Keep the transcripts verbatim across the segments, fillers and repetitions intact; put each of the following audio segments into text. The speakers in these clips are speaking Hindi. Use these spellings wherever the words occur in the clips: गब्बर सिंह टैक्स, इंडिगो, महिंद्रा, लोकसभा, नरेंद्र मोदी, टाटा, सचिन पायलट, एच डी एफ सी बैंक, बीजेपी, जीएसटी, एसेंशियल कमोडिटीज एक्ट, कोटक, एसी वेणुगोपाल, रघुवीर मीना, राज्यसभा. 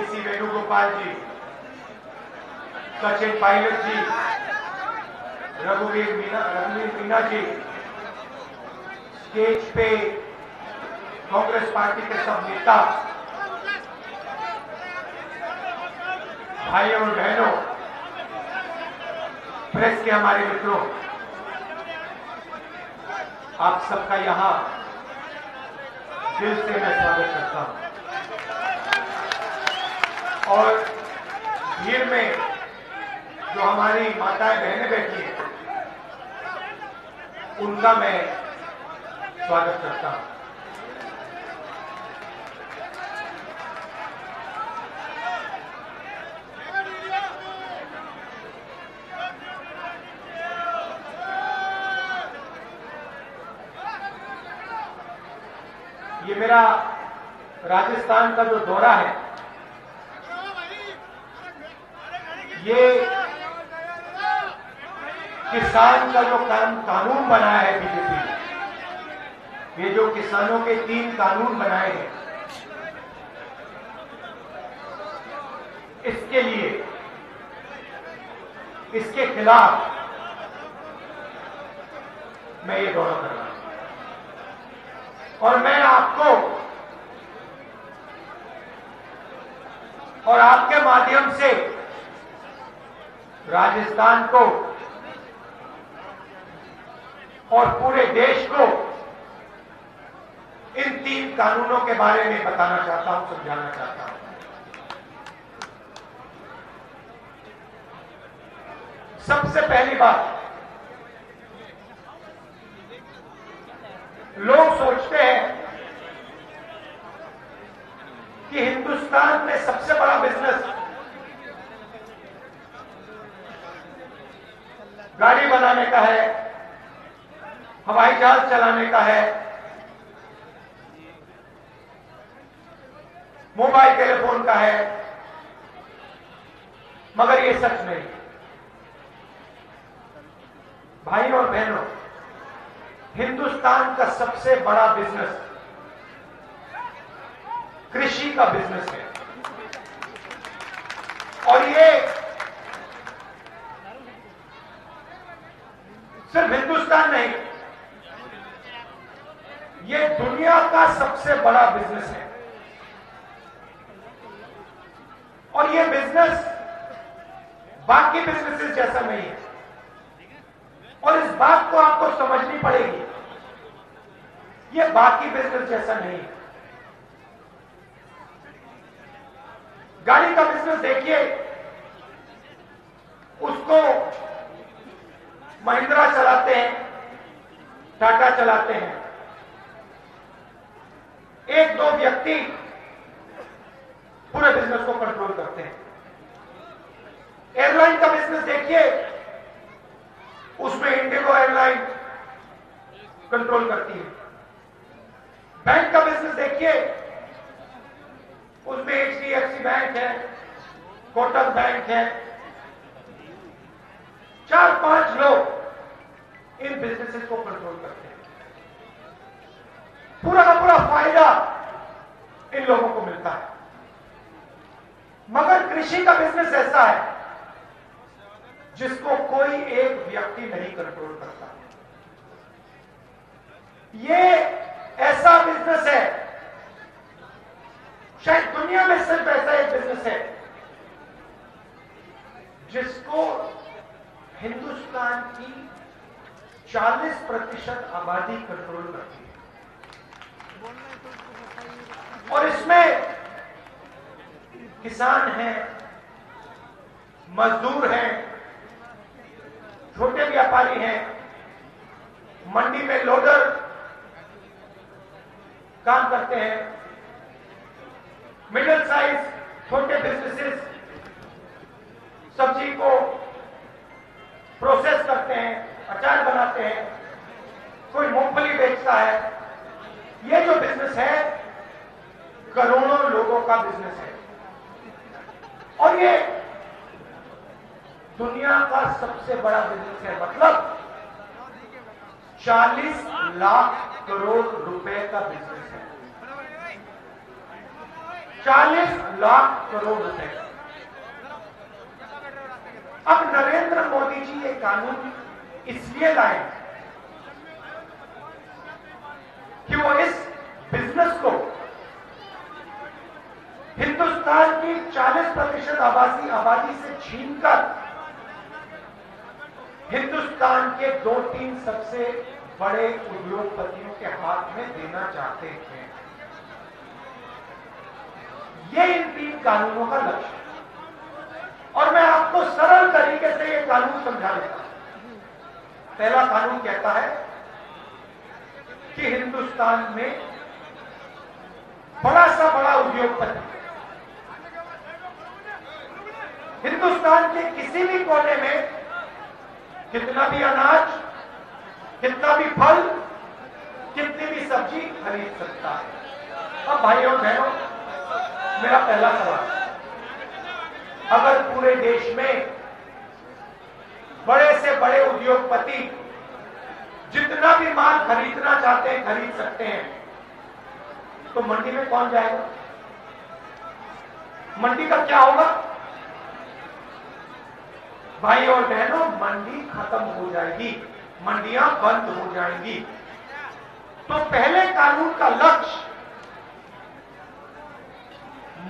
एसी वेणुगोपाल जी, सचिन पायलट जी, रघुवीर मीना रघुवीर मीना जी, स्टेज पे कांग्रेस पार्टी के सब नेता, भाई और बहनों, प्रेस के हमारे मित्रों, आप सबका यहां दिल से मैं स्वागत करता हूं। और भीड़ में जो हमारी माताएं बहनें बैठी हैं, उनका मैं स्वागत करता हूं। ये मेरा राजस्थान का जो दौरा है, ये किसान का जो कानून बनाया है बीजेपी ने, ये जो किसानों के तीन कानून बनाए हैं, इसके लिए, इसके खिलाफ मैं ये दौरा कर रहा हूं। और मैं आपको और आपके माध्यम से राजस्थान को और पूरे देश को इन तीन कानूनों के बारे में बताना चाहता हूं, समझाना चाहता हूं। सबसे पहली बात, लोग सोचते हैं कि हिंदुस्तान में सबसे बड़ा बिजनेस गाड़ी बनाने का है, हवाई जहाज चलाने का है, मोबाइल टेलीफोन का है, मगर ये सच नहीं। भाई और बहनों, हिंदुस्तान का सबसे बड़ा बिजनेस कृषि का बिजनेस है, और ये सिर्फ हिंदुस्तान नहीं, ये दुनिया का सबसे बड़ा बिजनेस है। और ये बिजनेस बाकी बिजनेसेस जैसा नहीं है, और इस बात को आपको समझनी पड़ेगी। ये बाकी बिजनेस जैसा नहीं है। गाड़ी का बिजनेस देखिए, उसको महिंद्रा चलाते हैं, टाटा चलाते हैं। एक दो व्यक्ति पूरे बिजनेस को कंट्रोल करते हैं। एयरलाइन का बिजनेस देखिए, उसमें इंडिगो एयरलाइन कंट्रोल करती है। बैंक का बिजनेस देखिए, उसमें एच डी एफ सी बैंक है, कोटक बैंक है। चार पांच लोग इन बिजनेसेस को कंट्रोल करते हैं। पूरा का पूरा फायदा इन लोगों को मिलता है। मगर कृषि का बिजनेस ऐसा है जिसको कोई एक व्यक्ति नहीं कंट्रोल करता। ये ऐसा बिजनेस है, शायद दुनिया में सिर्फ ऐसा एक बिजनेस है जिसको हिंदुस्तान की चालीस प्रतिशत आबादी कंट्रोल करती है। और इसमें किसान हैं, मजदूर हैं, छोटे व्यापारी हैं, मंडी में लोडर काम करते हैं, मिडिल साइज छोटे बिजनेसेस सब्जी को प्रोसेस करते हैं, अचार बनाते हैं, कोई मूंगफली बेचता है। ये जो बिजनेस है, करोड़ों लोगों का बिजनेस है, और ये दुनिया का सबसे बड़ा बिजनेस है। मतलब चालीस लाख करोड़ रुपए का बिजनेस है। चालीस लाख करोड़ रुपए। अब नरेंद्र मोदी जी ये कानून इसलिए लाए कि वो इस बिजनेस को हिंदुस्तान की चालीस प्रतिशत आबादी आबादी से छीनकर हिंदुस्तान के दो तीन सबसे बड़े उद्योगपतियों के हाथ में देना चाहते थे। ये इन तीन कानूनों का लक्ष्य है और मैं आपको सरल तरीके से ये कानून समझा देता हूं। पहला कानून कहता है कि हिंदुस्तान में बड़ा सा बड़ा उद्योगपति हिंदुस्तान के किसी भी कोने में कितना भी अनाज, कितना भी फल, कितनी भी सब्जी खरीद सकता है। अब भाइयों बहनों, मेरा पहला सवाल, अगर पूरे देश में बड़े से बड़े उद्योगपति जितना भी माल खरीदना चाहते हैं खरीद सकते हैं, तो मंडी में कौन जाएगा? मंडी का क्या होगा? भाई और बहनों, मंडी खत्म हो जाएगी, मंडियां बंद हो जाएंगी। तो पहले कानून का लक्ष्य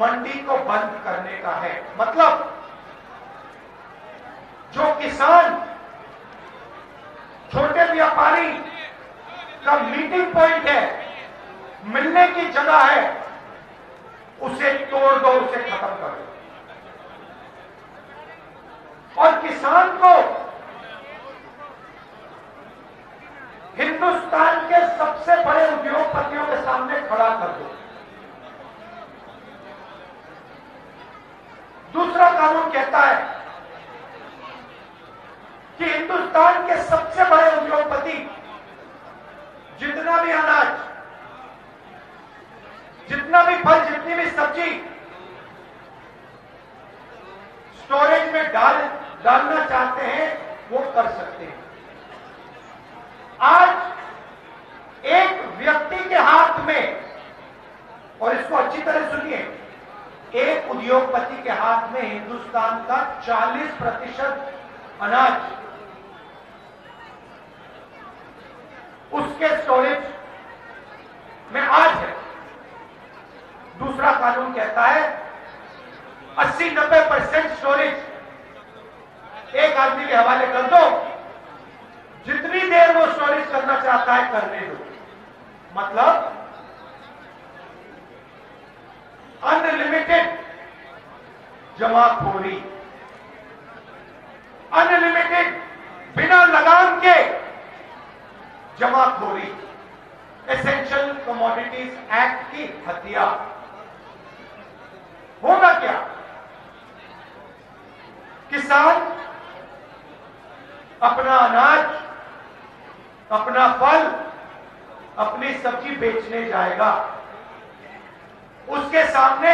मंडी को बंद करने का है। मतलब जो किसान, छोटे व्यापारी का मीटिंग पॉइंट है, मिलने की जगह है, उसे तोड़ दो, उसे खत्म कर दो। और किसान को हिंदुस्तान के सबसे बड़े उद्योगपतियों के सामने खड़ा कर दो। दूसरा कानून कहता है कि हिंदुस्तान के सबसे बड़े उद्योगपति जितना भी अनाज, जितना भी फल, जितनी भी सब्जी स्टोरेज में डाल डालना चाहते हैं वो कर सकते हैं। आज एक व्यक्ति के हाथ में, और इसको अच्छी तरह सुनिए, एक उद्योगपति के हाथ में हिंदुस्तान का चालीस प्रतिशत अनाज उसके स्टोरेज में आज है। दूसरा कानून कहता है अस्सी नब्बे परसेंट स्टोरेज एक आदमी के हवाले कर दो, जितनी देर वो स्टोरेज करना चाहता है करने दो। मतलब अनलिमिटेड जमाखोरी, अनलिमिटेड बिना लगाम के जमाखोरी, एसेंशियल कमोडिटीज एक्ट की हत्या। होगा क्या? किसान अपना अनाज, अपना फल, अपनी सब्जी बेचने जाएगा, उसके सामने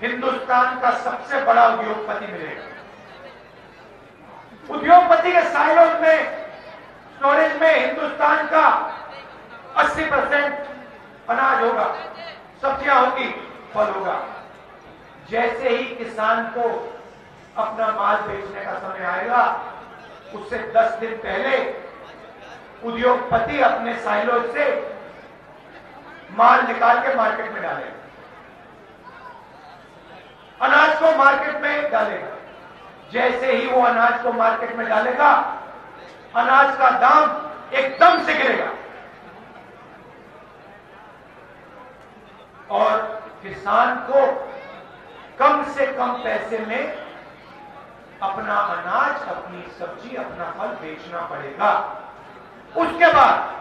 हिंदुस्तान का सबसे बड़ा उद्योगपति मिलेगा। उद्योगपति के साइलोज में, स्टोरेज में हिंदुस्तान का अस्सी परसेंट अनाज होगा, सब्जियां होगी, फल होगा। जैसे ही किसान को अपना माल बेचने का समय आएगा, उससे दस दिन पहले उद्योगपति अपने साइलो से माल निकाल के मार्केट में डालेगा, अनाज को मार्केट में डालेगा। जैसे ही वो अनाज को मार्केट में डालेगा, अनाज का दाम एकदम से गिरेगा और किसान को कम से कम पैसे में अपना अनाज, अपनी सब्जी, अपना फल बेचना पड़ेगा। उसके बाद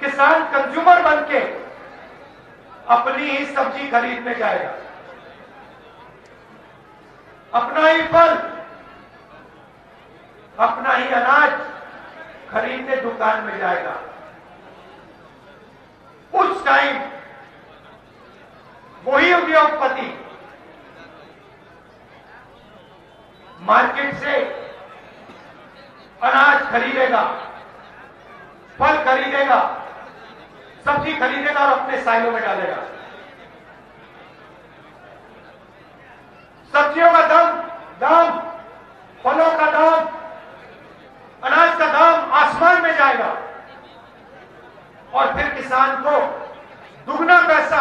किसान कंज्यूमर बनके अपनी ही सब्जी खरीदने जाएगा, अपना ही फल, अपना ही अनाज खरीदने दुकान में जाएगा। उस टाइम वही उद्योगपति मार्केट से अनाज खरीदेगा, फल खरीदेगा, सब्जी खरीदेगा और अपने साइलो में डालेगा। दाम, फलों का दाम, अनाज का दाम आसमान में जाएगा और फिर किसान को दुगना पैसा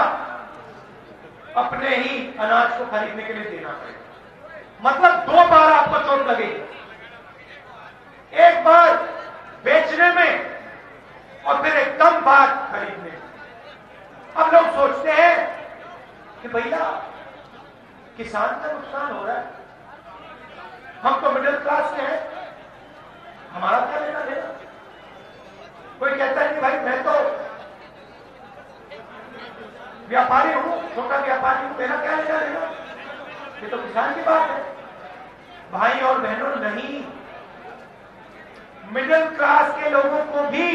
अपने ही अनाज को खरीदने के लिए देना पड़ेगा। मतलब दो बार आपको चोट लगेगी, एक बार बेचने में और फिर एक कम बार खरीदने में। अब लोग सोचते हैं कि भैया किसान का नुकसान हो रहा है, हम तो मिडिल क्लास के हैं, हमारा क्या लेना देना। कोई कहता है कि भाई मैं तो व्यापारी हूं, छोटा व्यापारी हूं, मेरा क्या लेना देना, ये तो किसान की बात है। भाई और बहनों, नहीं, मिडिल क्लास के लोगों को भी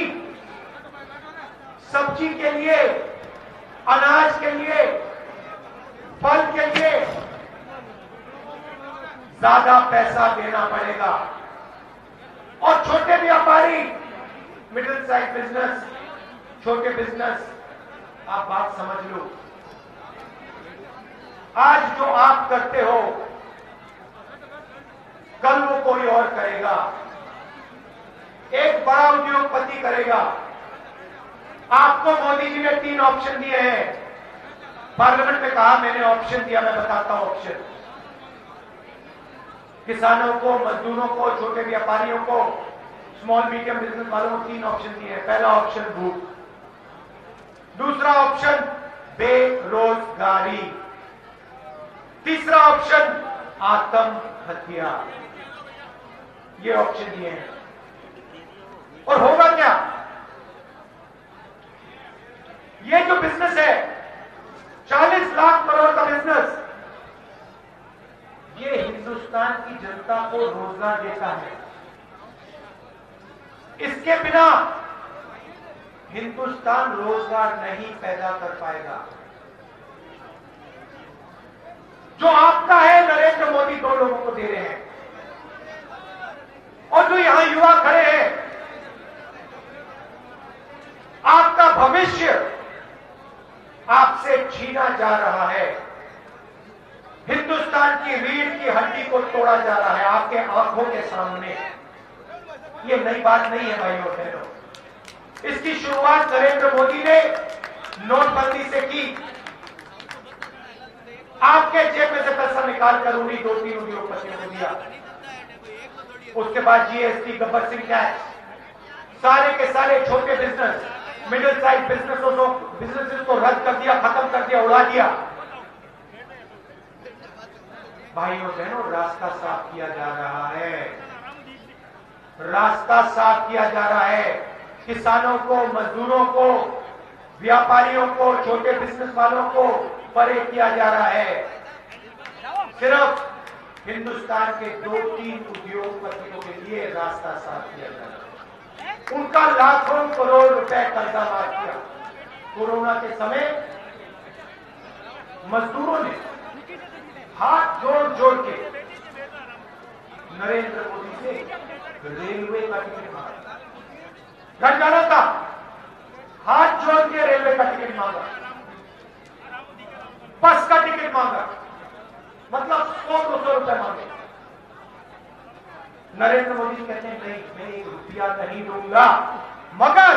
सब्जी के लिए, अनाज के लिए, फल के लिए ज्यादा पैसा देना पड़ेगा और छोटे व्यापारी, मिडिल साइज बिजनेस, छोटे बिजनेस, आप बात समझ लो, आज जो आप करते हो कल वो कोई और करेगा। एक बड़ा उद्योगपति करेगा। आपको मोदी जी ने तीन ऑप्शन दिए हैं, पार्लियामेंट में कहा मैंने ऑप्शन दिया, मैं बताता हूं ऑप्शन। किसानों को, मजदूरों को, छोटे व्यापारियों को, स्मॉल मीडियम बिजनेस वालों को तीन ऑप्शन दिए हैं। पहला ऑप्शन भूख, दूसरा ऑप्शन बेरोजगारी, तीसरा ऑप्शन आत्महत्या। ये ऑप्शन दिए हैं। और होगा क्या, ये जो बिजनेस है चालीस लाख करोड़ का बिजनेस, ये हिंदुस्तान की जनता को रोजगार देता है। इसके बिना हिंदुस्तान रोजगार नहीं पैदा कर पाएगा। जो आपका है नरेंद्र मोदी दो लोगों को दे रहे हैं, और जो यहां युवा खड़े हैं, आपका भविष्य आपसे छीना जा रहा है, हिंदुस्तान की रीढ़ की हड्डी को तोड़ा जा रहा है आपके आंखों के सामने। ये नई बात नहीं है भाइयों बहनों, इसकी शुरुआत नरेंद्र मोदी ने नोटबंदी से की। आपके जेब में से पैसा निकालकर उन्हीं दो तीन उद्योगपतियों को दिया। उसके बाद जीएसटी, गब्बर सिंह टैक्स, सारे के सारे छोटे बिजनेस, मिडिल साइज बिजनेसों को बिजनेसेस को रद्द कर दिया, खत्म कर दिया, उड़ा दिया। भाइयों बहनों, रास्ता साफ किया जा रहा है, रास्ता साफ किया जा रहा है। किसानों को, मजदूरों को, व्यापारियों को, छोटे बिजनेस वालों को परे किया जा रहा है। सिर्फ हिंदुस्तान के दो तीन उद्योगपतियों के लिए रास्ता साफ किया जा रहा है। उनका लाखों करोड़ रुपए कर्जा माफ किया। कोरोना के समय मजदूरों ने हाथ जोड़ जोड़ के नरेंद्र मोदी से रेलवे का टिकट मांगा, घर जाना था, हाथ जोड़ के रेलवे का टिकट मांगा, बस का टिकट मांगा, मतलब सौ दो सौ रुपए मांगे। नरेंद्र मोदी कहते हैं नहीं, मैं एक रुपया नहीं दूंगा। मगर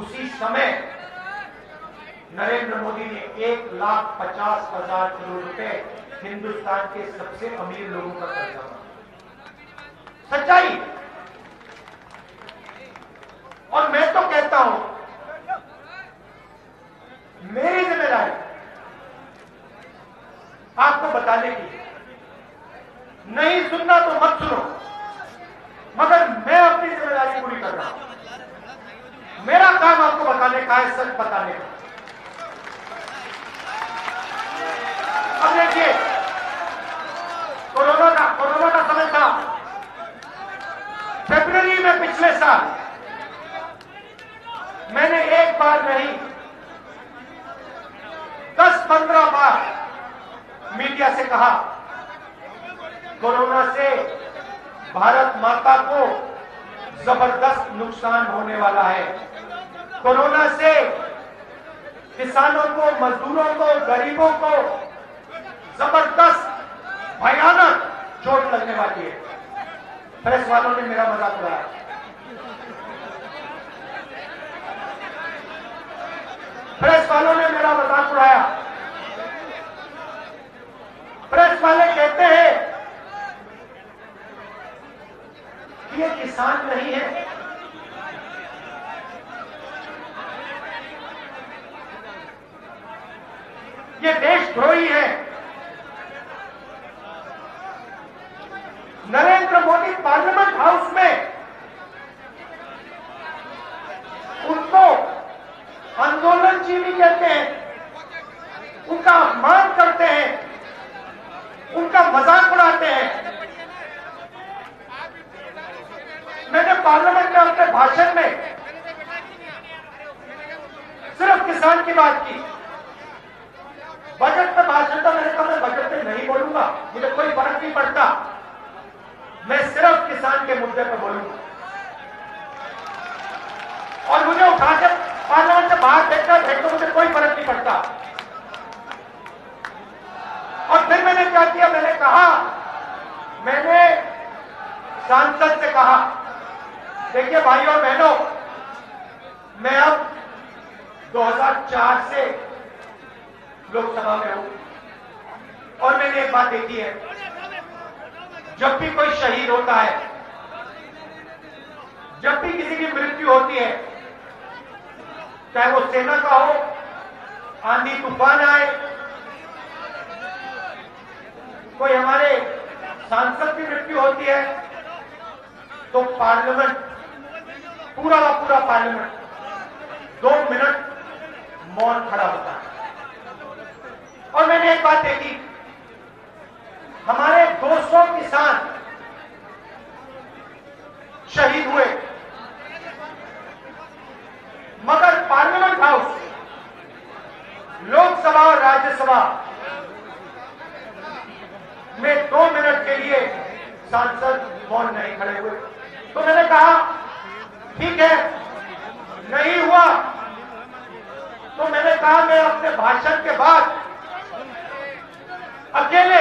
उसी समय नरेंद्र मोदी ने एक लाख पचास हजार करोड़ रुपए हिंदुस्तान के सबसे अमीर लोगों का कर्जा मांगा। सच्चाई। और मैं तो कहता हूं, मेरी जिम्मेदारी आपको बताने की, नहीं सुनना तो मत सुनो, मगर मैं अपनी जिम्मेदारी पूरी कर रहा हूं। मेरा काम आपको बताने का है, सच बताने का। अब देखिए, कोरोना का कोरोना का समय था, फरवरी में पिछले साल मैंने एक बार नहीं दस पंद्रह बार मीडिया से कहा, कोरोना से भारत माता को जबरदस्त नुकसान होने वाला है। कोरोना से किसानों को, मजदूरों को, गरीबों को, जबरदस्त भयानक चोट लगने वाली है। प्रेस वालों ने मेरा मजाक उड़ाया। प्रेस वालों ने मेरा मजाक उड़ाया। प्रेस वाले कहते हैं कि ये किसान नहीं है, ये देशद्रोही है। नरेंद्र मोदी पार्लियामेंट हाउस में उनको आंदोलनजीवी कहते हैं, उनका अपमान करते हैं, उनका मजाक उड़ाते हैं। मैंने पार्लियामेंट में अपने भाषण में सिर्फ किसान की बात की। बजट पर भाषण था, मैंने कहा मैं बजट पे नहीं बोलूंगा, मुझे कोई फर्क नहीं पड़ता, मैं सिर्फ किसान के मुद्दे पर बोलूंगा। और मुझे उठाकर पार्लियामेंट से बाहर देखकर देखो मुझे कोई फर्क नहीं पड़ता। और फिर मैंने क्या किया, मैंने कहा, मैंने सांसद से कहा, देखिए भाई और बहनों, मैं अब दो हज़ार चार से लोकसभा में हूं और मैंने एक बात देखी है, जब भी कोई शहीद होता है, जब भी किसी की मृत्यु होती है, चाहे वो सेना का हो, आंधी तूफान आए, कोई हमारे सांसद की मृत्यु होती है, तो पार्लियामेंट पूरा का पूरा पार्लियामेंट दो मिनट मौन खड़ा होता है। और मैंने एक बात देखी, हमारे दो सौ किसान शहीद हुए, मगर पार्लियामेंट हाउस, लोकसभा और राज्यसभा में दो मिनट के लिए सांसद मौन नहीं खड़े हुए। तो मैंने कहा ठीक है, नहीं हुआ तो मैंने कहा मैं अपने भाषण के बाद अकेले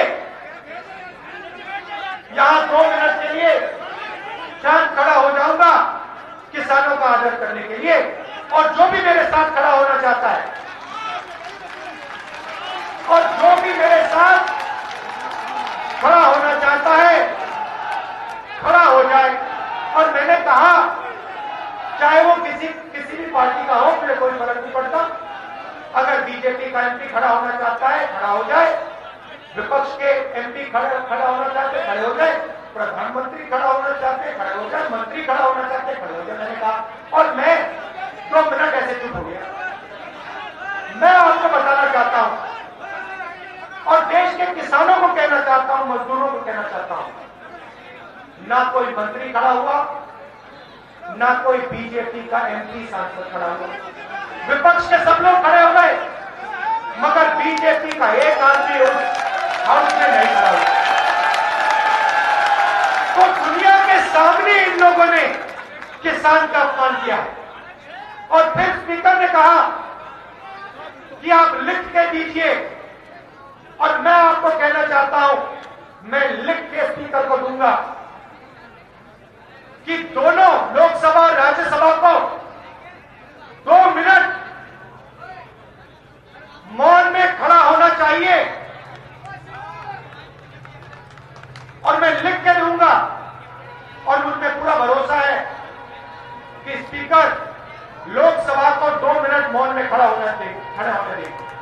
यहां दो मिनट के लिए शांत खड़ा हो जाऊंगा, किसानों का आदर करने के लिए, और जो भी मेरे साथ खड़ा होना चाहता है और जो भी मेरे साथ खड़ा होना चाहता है खड़ा हो जाए। और मैंने कहा चाहे वो किसी किसी भी पार्टी का हो, मुझे कोई फर्क नहीं पड़ता, अगर बीजेपी का एमपी खड़ा होना चाहता है खड़ा हो जाए, विपक्ष के एमपी खड़ा खड़ा होना चाहते खड़े हो जाए, प्रधानमंत्री खड़ा होना चाहते खड़े हो जाए, मंत्री खड़ा होना चाहते खड़े हो जाए, मैंने कहा। और मैं दो मिनट ऐसे चुप हो गया। मैं आपको बताना चाहता हूं और देश के किसानों को कहना चाहता हूं, मजदूरों को कहना चाहता हूं, ना कोई मंत्री खड़ा हुआ, ना कोई बीजेपी का एमपी सांसद खड़ा हुआ, विपक्ष के सब लोग खड़े हो गए, मगर बीजेपी का एक आदमी हो और उसमें नहीं खड़ा हुआ। तो दुनिया के सामने इन लोगों ने किसान का अपमान किया। और फिर स्पीकर ने कहा कि आप लिख के दीजिए, और मैं आपको कहना चाहता हूं, मैं लिख के स्पीकर को दूंगा कि दोनों लोकसभा और राज्यसभा को दो मिनट मौन में खड़ा होना चाहिए। और मैं लिख के दूंगा और मुझ पर पूरा भरोसा है कि स्पीकर लोकसभा को दो मिनट मौन में खड़ा होना चाहिए, खड़ा होने देंगे।